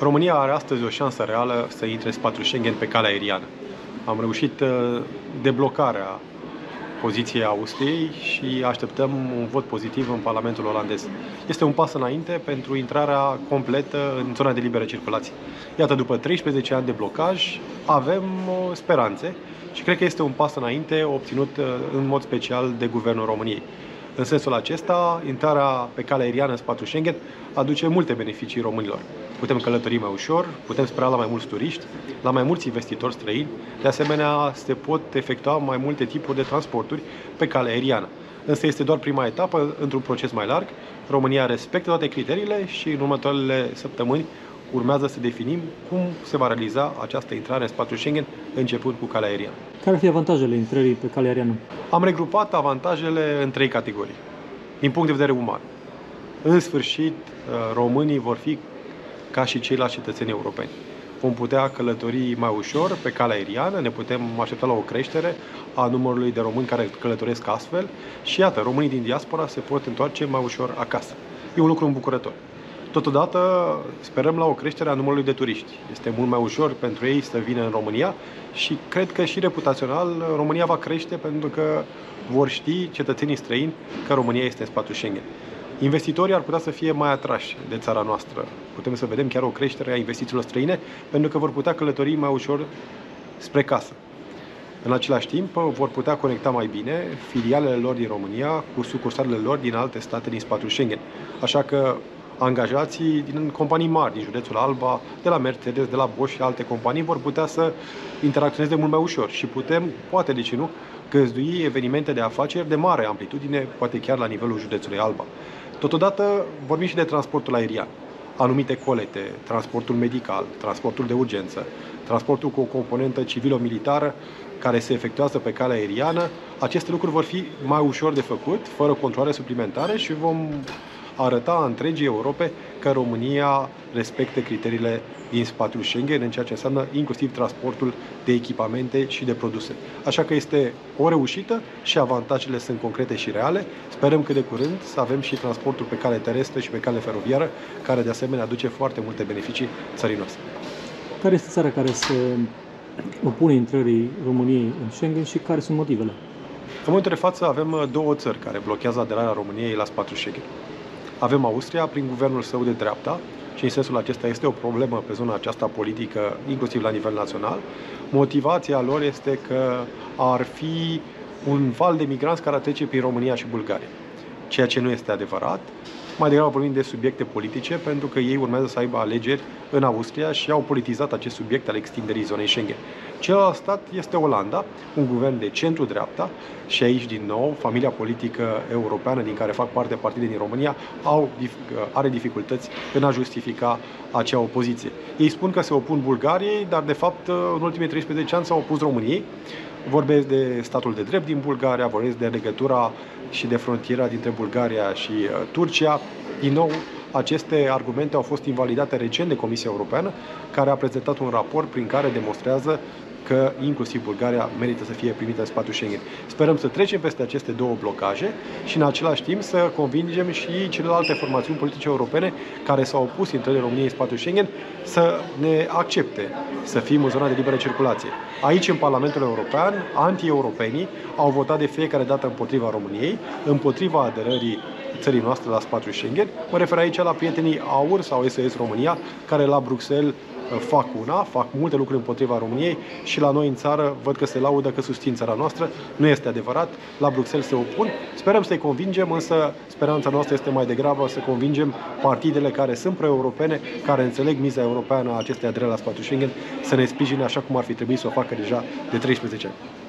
România are astăzi o șansă reală să intre în spațiul Schengen pe calea aeriană. Am reușit deblocarea poziției Austriei și așteptăm un vot pozitiv în Parlamentul Olandez. Este un pas înainte pentru intrarea completă în zona de liberă circulație. Iată, după 13 ani de blocaj, avem speranțe și cred că este un pas înainte obținut în mod special de Guvernul României. În sensul acesta, intrarea pe calea aeriană în spațiul Schengen aduce multe beneficii românilor. Putem călători mai ușor, putem spera la mai mulți turiști, la mai mulți investitori străini. De asemenea, se pot efectua mai multe tipuri de transporturi pe calea aeriană. Însă este doar prima etapă într-un proces mai larg. România respectă toate criteriile și în următoarele săptămâni urmează să definim cum se va realiza această intrare în spațiul Schengen, începând cu calea aeriană. Care ar fi avantajele intrării pe calea aeriană? Am regrupat avantajele în 3 categorii. Din punct de vedere uman, în sfârșit, românii vor fi ca și ceilalți cetățeni europeni. Vom putea călători mai ușor pe calea aeriană, ne putem aștepta la o creștere a numărului de români care călătoresc astfel și iată, românii din diaspora se pot întoarce mai ușor acasă. E un lucru îmbucurător. Totodată, sperăm la o creștere a numărului de turiști. Este mult mai ușor pentru ei să vină în România și cred că și reputațional România va crește pentru că vor ști cetățenii străini că România este în spațiul Schengen. Investitorii ar putea să fie mai atrași de țara noastră. Putem să vedem chiar o creștere a investițiilor străine pentru că vor putea călători mai ușor spre casă. În același timp, vor putea conecta mai bine filialele lor din România cu sucursalele lor din alte state din spațiul Schengen. Așa că angajații din companii mari, din județul Alba, de la Mercedes, de la Bosch și alte companii vor putea să interacționeze mult mai ușor și putem, poate de ce nu, găzdui evenimente de afaceri de mare amplitudine, poate chiar la nivelul județului Alba. Totodată vorbim și de transportul aerian, anumite colete, transportul medical, transportul de urgență, transportul cu o componentă civilo-militară care se efectuează pe calea aeriană. Aceste lucruri vor fi mai ușor de făcut, fără controale suplimentare și vom arăta întregii Europe că România respectă criteriile din spațiul Schengen în ceea ce înseamnă inclusiv transportul de echipamente și de produse. Așa că este o reușită și avantajele sunt concrete și reale. Sperăm că de curând să avem și transportul pe cale terestră și pe cale feroviară, care de asemenea aduce foarte multe beneficii țării noastre. Care este țara care se opune intrării României în Schengen și care sunt motivele? În momentul de față avem 2 țări care blochează aderarea României la spațiul Schengen. Avem Austria prin guvernul său de dreapta și în sensul acesta este o problemă pe zona aceasta politică, inclusiv la nivel național. Motivația lor este că ar fi un val de migranți care ar trece prin România și Bulgaria, ceea ce nu este adevărat. Mai degrabă vorbim de subiecte politice, pentru că ei urmează să aibă alegeri în Austria și au politizat acest subiect al extinderii zonei Schengen. Celălalt stat este Olanda, un guvern de centru-dreapta și aici, din nou, familia politică europeană din care fac parte partide din România are dificultăți în a justifica acea opoziție. Ei spun că se opun Bulgariei, dar, de fapt, în ultimii 13 ani s-au opus României. Vorbesc de statul de drept din Bulgaria, vorbesc de legătura și de frontiera dintre Bulgaria și Turcia. Din nou, aceste argumente au fost invalidate recent de Comisia Europeană, care a prezentat un raport prin care demonstrează că inclusiv Bulgaria merită să fie primită în spațiul Schengen. Sperăm să trecem peste aceste 2 blocaje și în același timp să convingem și celelalte formațiuni politice europene care s-au opus intrării României în spațiul Schengen să ne accepte să fim în zona de liberă circulație. Aici, în Parlamentul European, anti-europenii au votat de fiecare dată împotriva României, împotriva aderării țării noastre la spațiul Schengen. Mă refer aici la prietenii AUR sau SOS România, care la Bruxelles fac una, fac multe lucruri împotriva României și la noi în țară văd că se laudă că susțin țara noastră. Nu este adevărat, la Bruxelles se opun. Sperăm să-i convingem, însă speranța noastră este mai degrabă să convingem partidele care sunt pro-europene, care înțeleg miza europeană a acestei aderări la spațiul Schengen, să ne sprijine așa cum ar fi trebuit să o facă deja de 13 ani.